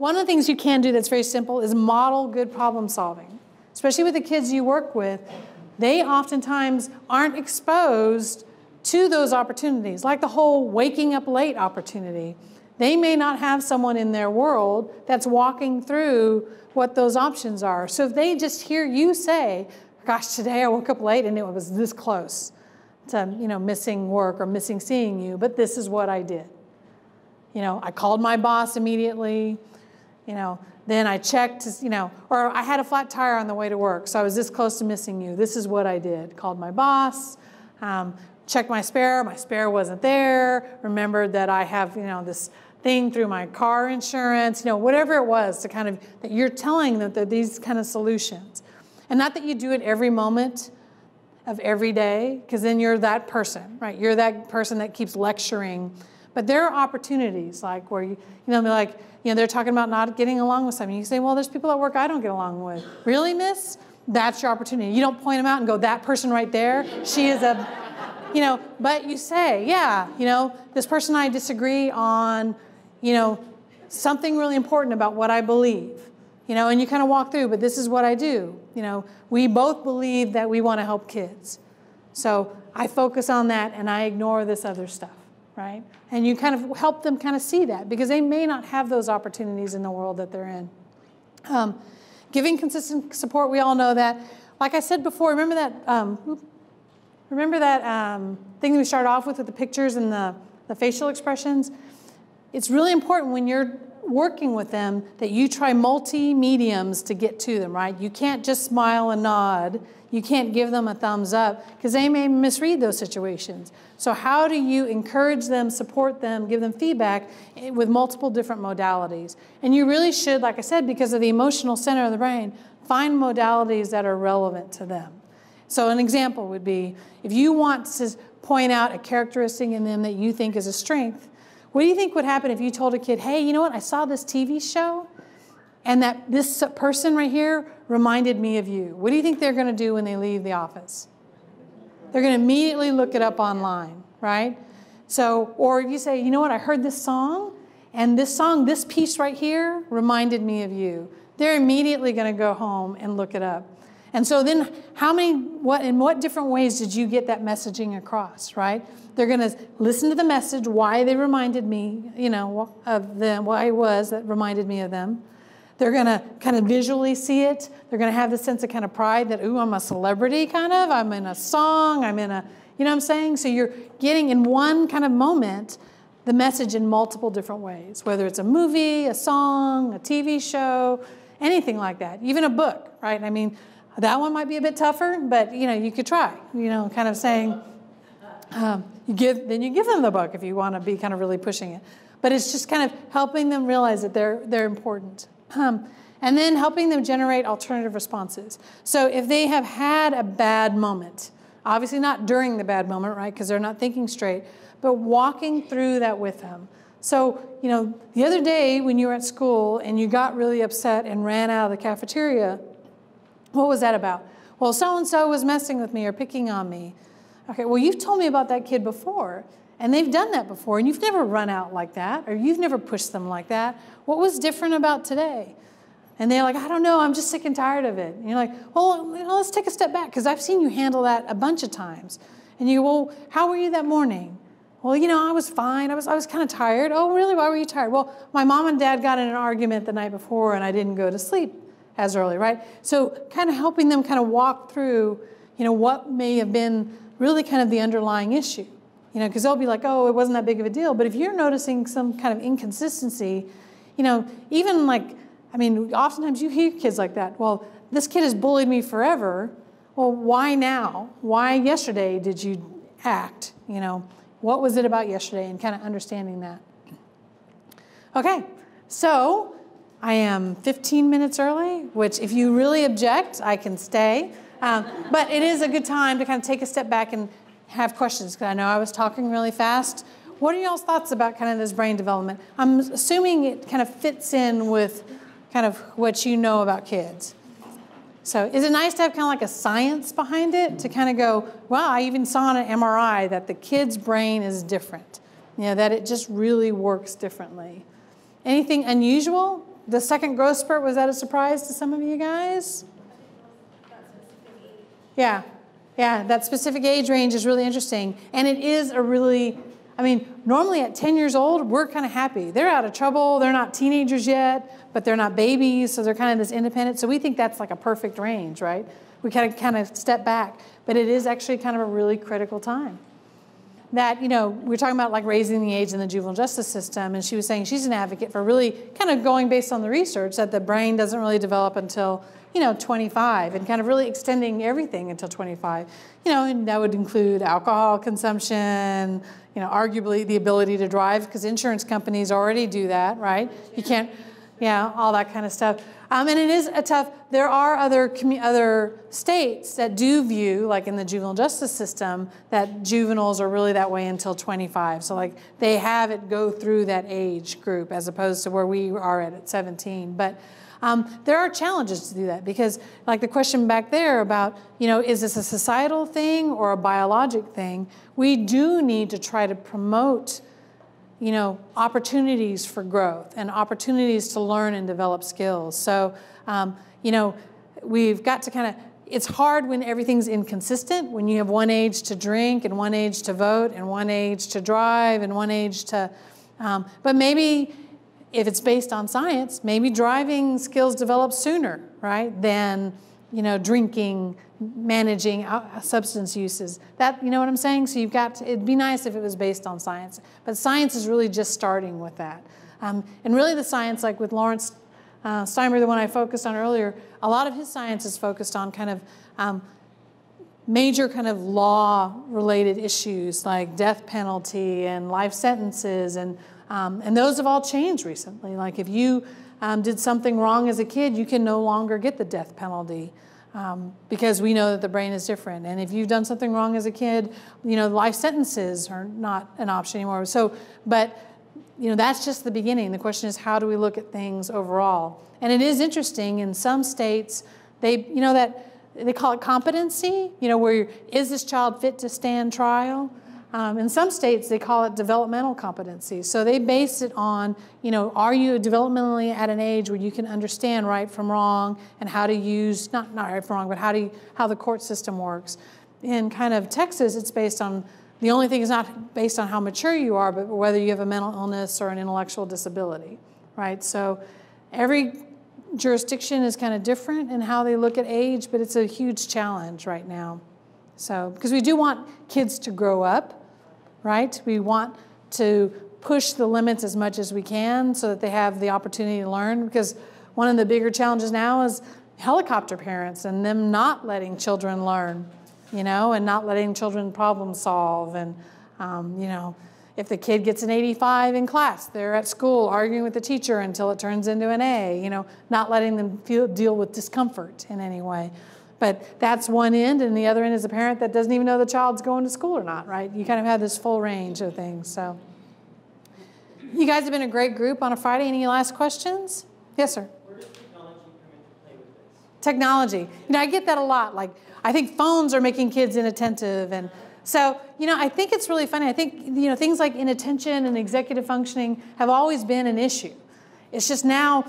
One of the things you can do that's very simple is model good problem solving, especially with the kids you work with. They oftentimes aren't exposed to those opportunities, like the whole waking up late opportunity. They may not have someone in their world that's walking through what those options are. So if they just hear you say, gosh, today I woke up late and it was this close to, you know, missing work or missing seeing you, but this is what I did. You know, I called my boss immediately, you know, then I checked, you know, or I had a flat tire on the way to work, so I was this close to missing you. This is what I did. Called my boss, checked my spare wasn't there, remembered that I have, you know, this thing through my car insurance, you know, whatever it was to kind of, that you're telling them that these kind of solutions. And not that you do it every moment of every day, because then you're that person, right? You're that person that keeps lecturing. But there are opportunities like where, they're talking about not getting along with something. You say, well, there's people at work I don't get along with. Really, miss? That's your opportunity. You don't point them out and go, that person right there, she is a, you know, but you say, yeah, you know, this person I disagree on, you know, something really important about what I believe, you know, and you kind of walk through, but this is what I do. You know, we both believe that we want to help kids. So I focus on that and I ignore this other stuff, right? And you kind of help them kind of see that because they may not have those opportunities in the world that they're in. Giving consistent support, we all know that. Like I said before, remember that thing that we started off with the pictures and the facial expressions? It's really important when you're working with them that you try multi-mediums to get to them, right? You can't just smile and nod. You can't give them a thumbs up because they may misread those situations. So how do you encourage them, support them, give them feedback with multiple different modalities? And you really should, like I said, because of the emotional center of the brain, find modalities that are relevant to them. So an example would be, if you want to point out a characteristic in them that you think is a strength, what do you think would happen if you told a kid, hey, you know what, I saw this TV show and that this person right here reminded me of you. What do you think they're going to do when they leave the office? They're going to immediately look it up online, right? So, or if you say, you know what, I heard this song and this song, this piece right here reminded me of you. They're immediately going to go home and look it up. And so then in what different ways did you get that messaging across, right? They're going to listen to the message, why they reminded me, you know, of them, why it was that reminded me of them. They're going to kind of visually see it. They're going to have this sense of kind of pride that, ooh, I'm a celebrity kind of. I'm in a song. I'm in a, you know what I'm saying? So you're getting in one kind of moment the message in multiple different ways, whether it's a movie, a song, a TV show, anything like that, even a book, right? I mean, that one might be a bit tougher, but, you know, you could try, you know, kind of saying, then you give them the book if you want to be kind of really pushing it. But it's just kind of helping them realize that they're important. And then helping them generate alternative responses. So if they have had a bad moment, obviously not during the bad moment, right, because they're not thinking straight, but walking through that with them. So, you know, the other day when you were at school and you got really upset and ran out of the cafeteria, what was that about? Well, so-and-so was messing with me or picking on me. Okay, well, you've told me about that kid before, and they've done that before, and you've never run out like that, or you've never pushed them like that. What was different about today? And they're like, I don't know, I'm just sick and tired of it. And you're like, well, you know, let's take a step back, because I've seen you handle that a bunch of times. And you go, well, how were you that morning? Well, you know, I was fine. I was kind of tired. Oh, really? Why were you tired? Well, my mom and dad got in an argument the night before, and I didn't go to sleep as early, right? So kind of helping them kind of walk through, you know, what may have been really kind of the underlying issue, you know, because they'll be like, oh, it wasn't that big of a deal. But if you're noticing some kind of inconsistency, you know, even like, I mean, oftentimes you hear kids like that. Well, this kid has bullied me forever. Well, why now? Why yesterday did you act? You know, what was it about yesterday? And kind of understanding that. Okay, so I am 15 minutes early, which if you really object, I can stay. But it is a good time to kind of take a step back and have questions, because I know I was talking really fast. What are y'all's thoughts about kind of this brain development? I'm assuming it kind of fits in with kind of what you know about kids. So is it nice to have kind of like a science behind it to kind of go, well, I even saw in an MRI that the kid's brain is different, you know, that it just really works differently. Anything unusual? The second growth spurt, was that a surprise to some of you guys? Yeah, yeah, that specific age range is really interesting. And it is a really, I mean, normally at 10 years old, we're kind of happy. They're out of trouble, they're not teenagers yet, but they're not babies, so they're kind of this independent. So we think that's like a perfect range, right? We kind of step back, but it is actually kind of a really critical time. That, you know, we're talking about like raising the age in the juvenile justice system, and she was saying she's an advocate for really kind of going based on the research that the brain doesn't really develop until, you know, 25, and kind of really extending everything until 25. You know, and that would include alcohol consumption, you know, arguably the ability to drive, because insurance companies already do that, right? You can't, yeah, all that kind of stuff. And it is a tough, there are other states that do view, like in the juvenile justice system, that juveniles are really that way until 25. So like they have it go through that age group as opposed to where we are at 17. But there are challenges to do that, because like the question back there about, you know, is this a societal thing or a biologic thing? We do need to try to promote, you know, opportunities for growth and opportunities to learn and develop skills. So, you know, we've got to kind of, it's hard when everything's inconsistent, when you have one age to drink and one age to vote and one age to drive and one age to, but maybe if it's based on science, maybe driving skills develop sooner, right, than, you know, drinking, managing substance uses. That, you know what I'm saying? So you've got to, it'd be nice if it was based on science, but science is really just starting with that. And really the science, like with Lawrence Steinberg, the one I focused on earlier, a lot of his science is focused on kind of major kind of law-related issues like death penalty and life sentences, and those have all changed recently. Like if you did something wrong as a kid, you can no longer get the death penalty, because we know that the brain is different. And if you've done something wrong as a kid, you know, life sentences are not an option anymore. So, but, you know, that's just the beginning. The question is, how do we look at things overall? And it is interesting, in some states, they, you know, that they call it competency, you know, where is this child fit to stand trial? In some states, they call it developmental competency. So they base it on, you know, are you developmentally at an age where you can understand right from wrong and how to use, not right from wrong, but how the court system works. In kind of Texas, it's based on, the only thing is not based on how mature you are, but whether you have a mental illness or an intellectual disability, right? So every jurisdiction is kind of different in how they look at age, but it's a huge challenge right now. So, because we do want kids to grow up, right? We want to push the limits as much as we can so that they have the opportunity to learn, because one of the bigger challenges now is helicopter parents and them not letting children learn, you know, and not letting children problem solve. And, you know, if the kid gets an 85 in class, they're at school arguing with the teacher until it turns into an A, you know, not letting them deal with discomfort in any way. But that's one end, and the other end is a parent that doesn't even know the child's going to school or not, right? You kind of have this full range of things, so. You guys have been a great group on a Friday. Any last questions? Yes, sir? Where does technology come into play with this? Technology. You know, I get that a lot. Like, I think phones are making kids inattentive, and so, you know, I think it's really funny. I think, you know, things like inattention and executive functioning have always been an issue. It's just now,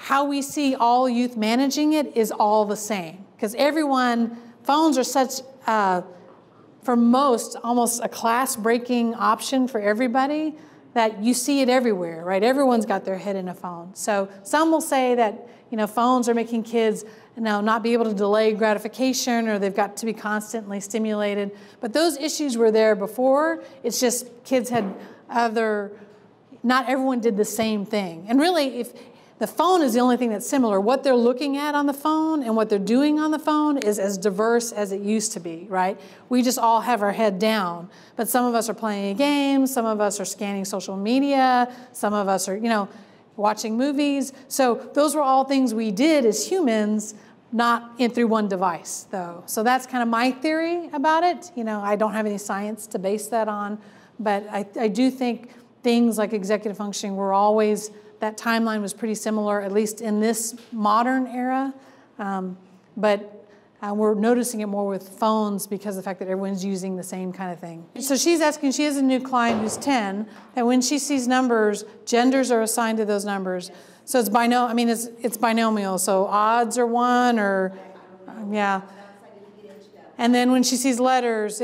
how we see all youth managing it is all the same, because everyone, phones are such, for most, almost a class-breaking option for everybody, that you see it everywhere, right? Everyone's got their head in a phone. So some will say that, you know, phones are making kids, you know, not be able to delay gratification, or they've got to be constantly stimulated. But those issues were there before. It's just kids had other, not everyone did the same thing. And really, if the phone is the only thing that's similar. What they're looking at on the phone and what they're doing on the phone is as diverse as it used to be, right? We just all have our head down. But some of us are playing a game, some of us are scanning social media, some of us are, you know, watching movies. So those were all things we did as humans, not in through one device, though. So that's kind of my theory about it. You know, I don't have any science to base that on, but I do think things like executive functioning were always, that timeline was pretty similar, at least in this modern era. But We're noticing it more with phones because of the fact that everyone's using the same kind of thing. So she's asking, she has a new client who's 10, and when she sees numbers, genders are assigned to those numbers. So it's binomial, I mean, it's binomial, so odds are one or, yeah. And then when she sees letters,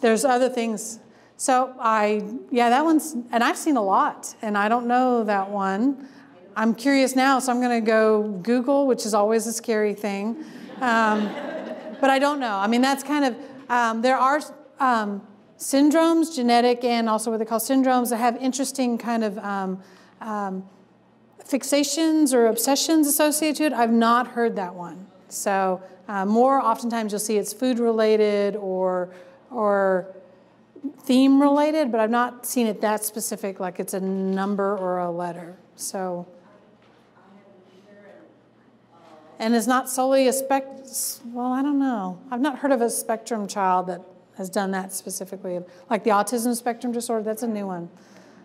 there's other things. So that one's, and I've seen a lot, and I don't know that one. I'm curious now, so I'm gonna go Google, which is always a scary thing. But I don't know. I mean, that's kind of, there are syndromes, genetic and also what they call syndromes, that have interesting kind of fixations or obsessions associated to it. I've not heard that one. So more oftentimes you'll see it's food related or theme related, but I've not seen it that specific, like it's a number or a letter. So. And it's not solely a well, I don't know. I've not heard of a spectrum child that has done that specifically. Like the autism spectrum disorder, that's a new one.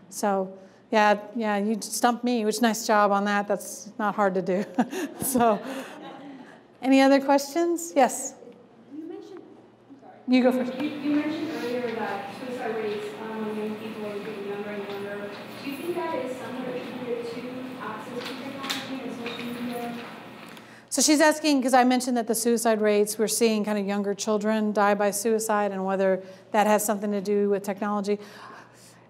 So yeah, you stumped me, which nice job on that. That's not hard to do. So any other questions? Yes? You mentioned, I'm sorry. You go first. You mentioned earlier that suicide rates among young people are getting younger and younger. Do you think that is somewhat attributed to access to technology and social media? So she's asking, because I mentioned that the suicide rates, we're seeing kind of younger children die by suicide and whether that has something to do with technology.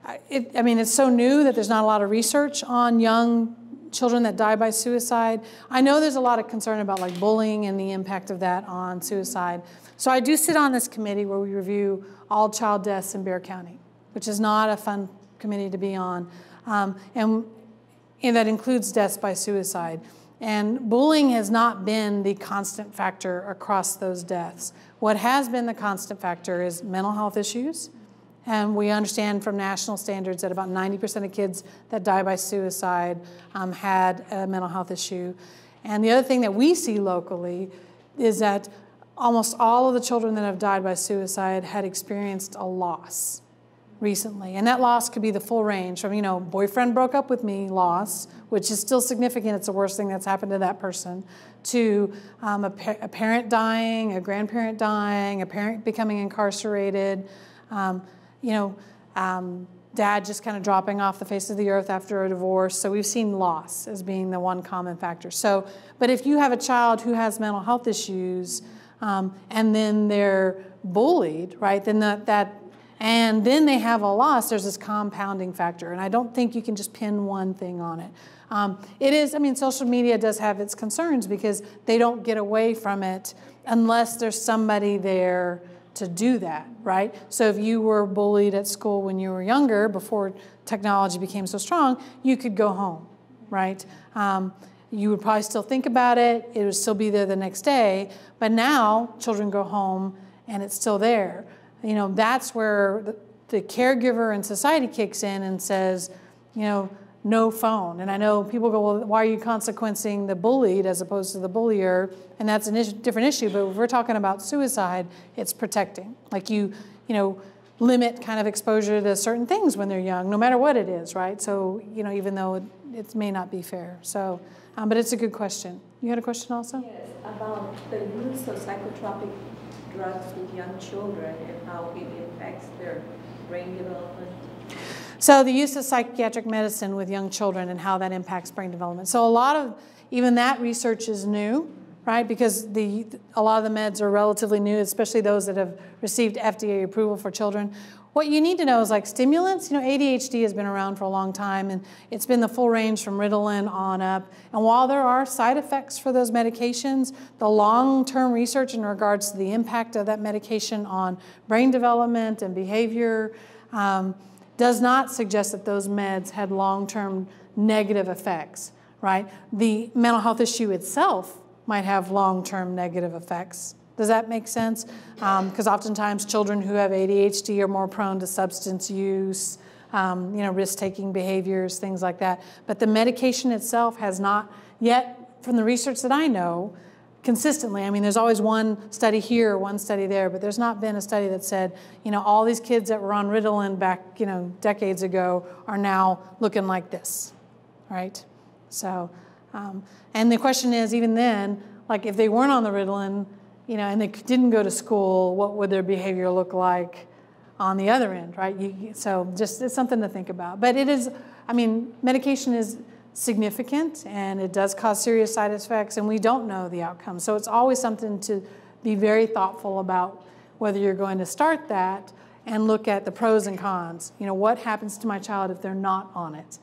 I mean, it's so new that there's not a lot of research on young children that die by suicide. I know there's a lot of concern about like bullying and the impact of that on suicide. So I do sit on this committee where we review all child deaths in Bexar County, which is not a fun committee to be on. And that includes deaths by suicide. And bullying has not been the constant factor across those deaths. What has been the constant factor is mental health issues. And we understand from national standards that about 90% of kids that die by suicide had a mental health issue. And the other thing that we see locally is that almost all of the children that have died by suicide had experienced a loss recently. And that loss could be the full range from, you know, boyfriend broke up with me loss, which is still significant. It's the worst thing that's happened to that person, to a parent dying, a grandparent dying, a parent becoming incarcerated, dad just kind of dropping off the face of the earth after a divorce. So we've seen loss as being the one common factor. So, but if you have a child who has mental health issues and then they're bullied, right, then and then they have a loss, there's this compounding factor. And I don't think you can just pin one thing on it. Social media does have its concerns because they don't get away from it unless there's somebody there to do that, right? So if you were bullied at school when you were younger, before technology became so strong, you could go home, right? You would probably still think about it. It would still be there the next day. But now children go home and it's still there. You know, that's where the caregiver and society kicks in and says, you know, no phone. And I know people go, well, why are you consequencing the bullied as opposed to the bullier? And that's a different issue. But if we're talking about suicide, it's protecting. Like you limit kind of exposure to certain things when they're young, no matter what it is, right? So, you know, even though it may not be fair. So, but it's a good question. You had a question also? Yes, about the use of psychotropic drugs with young children and how it impacts their brain development? So the use of psychiatric medicine with young children and how that impacts brain development. So a lot of even that research is new, right? Because a lot of the meds are relatively new, especially those that have received FDA approval for children. What you need to know is like stimulants, you know, ADHD has been around for a long time and it's been the full range from Ritalin on up. And while there are side effects for those medications, the long-term research in regards to the impact of that medication on brain development and behavior does not suggest that those meds had long-term negative effects, right? The mental health issue itself might have long-term negative effects. Does that make sense? Because oftentimes children who have ADHD are more prone to substance use, risk-taking behaviors, things like that. But the medication itself has not yet, from the research that I know, consistently. I mean, there's always one study here, one study there, but there's not been a study that said, you know, all these kids that were on Ritalin back, you know, decades ago are now looking like this, right? So, and the question is, even then, Like if they weren't on the Ritalin, you know, and they didn't go to school, what would their behavior look like on the other end, right? So just it's something to think about. But it is, I mean, medication is significant and it does cause serious side effects and we don't know the outcome. So it's always something to be very thoughtful about whether you're going to start that and look at the pros and cons. You know, what happens to my child if they're not on it?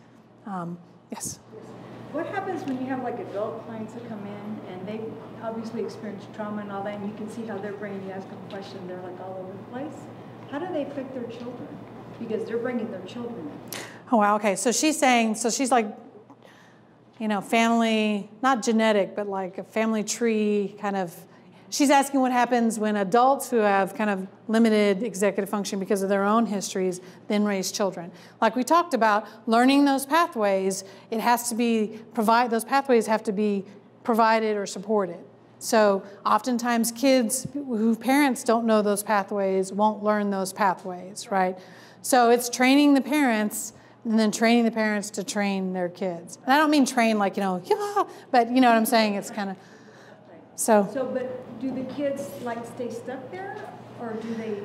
Yes? What happens when you have like adult clients that come in and they obviously experience trauma and all that, and you can see how their brain, you ask them a question, they're like all over the place. How do they affect their children? Because they're bringing their children in. Oh, wow, okay, so she's saying, so she's like, you know, family, not genetic, but like a family tree kind of, she's asking what happens when adults who have kind of limited executive function because of their own histories then raise children. Like we talked about, learning those pathways, it has to be, those pathways have to be provided or supported. So oftentimes kids whose parents don't know those pathways won't learn those pathways, right? So it's training the parents and then training the parents to train their kids. And I don't mean train like, you know, yeah, but you know what I'm saying, it's kind of, So, but do the kids like stay stuck there, or do they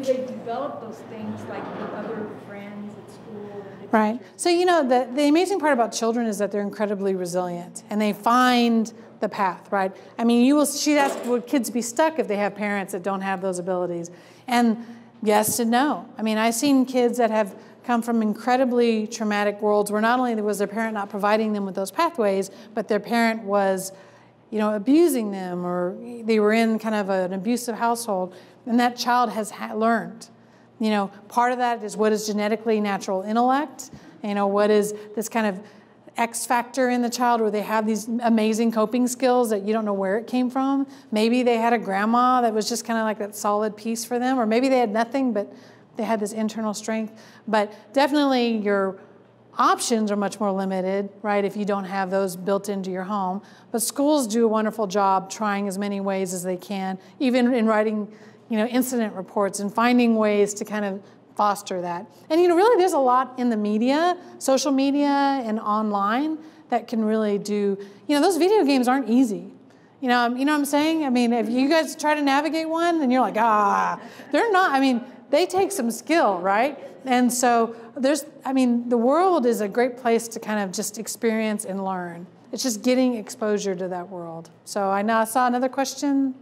develop those things like with other friends at school? Right. So you know the amazing part about children is that they're incredibly resilient and they find the path. Right. I mean, you will. She asked, would kids be stuck if they have parents that don't have those abilities? And yes and no. I mean, I've seen kids that have come from incredibly traumatic worlds where not only was their parent not providing them with those pathways, but their parent was, you know, abusing them, or they were in kind of an abusive household, and that child has learned. You know, part of that is what is genetically natural intellect, you know, what is this kind of X factor in the child where they have these amazing coping skills that you don't know where it came from. Maybe they had a grandma that was just kind of like that solid piece for them, or maybe they had nothing, but they had this internal strength. But definitely your options are much more limited, right, if you don't have those built into your home. But schools do a wonderful job trying as many ways as they can, even in writing, you know, incident reports and finding ways to kind of foster that. And, you know, really there's a lot in the media, social media and online that can really do, you know, those video games aren't easy. You know what I'm saying? I mean, if you guys try to navigate one and you're like, ah, they're not, I mean, they take some skill, right? And so there's, I mean, the world is a great place to kind of just experience and learn. It's just getting exposure to that world. So I now saw another question.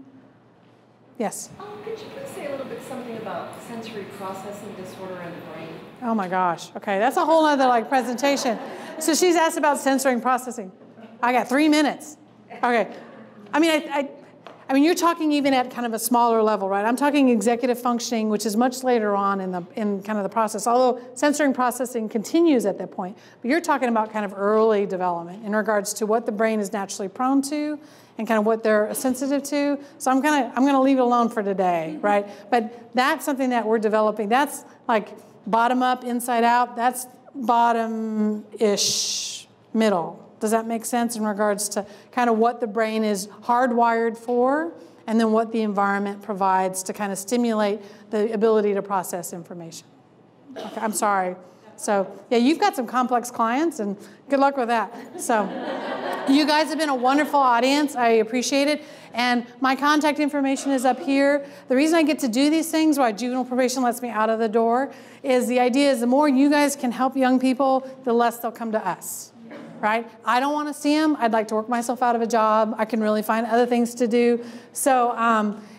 Yes? Could you please say a little bit something about sensory processing disorder in the brain? Oh my gosh, okay, that's a whole other like presentation. So she's asked about sensory processing. I got 3 minutes, okay. I mean, I mean, you're talking even at kind of a smaller level, right? I'm talking executive functioning, which is much later on in kind of the process, although sensory processing continues at that point. But you're talking about kind of early development in regards to what the brain is naturally prone to and kind of what they're sensitive to. So I'm gonna leave it alone for today, right? But that's something that we're developing. That's like bottom up, inside out. That's bottom-ish, middle. Does that make sense in regards to kind of what the brain is hardwired for and then what the environment provides to kind of stimulate the ability to process information? Okay, I'm sorry. So, yeah, you've got some complex clients and good luck with that. So, you guys have been a wonderful audience. I appreciate it. And my contact information is up here. The reason I get to do these things, why juvenile probation lets me out of the door, is the idea is the more you guys can help young people, the less they'll come to us. Right? I don't want to see them. I'd like to work myself out of a job. I can really find other things to do. So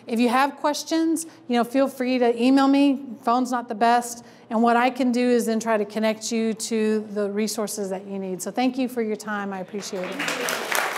if you have questions, you know, feel free to email me. Phone's not the best. And what I can do is then try to connect you to the resources that you need. So thank you for your time. I appreciate it.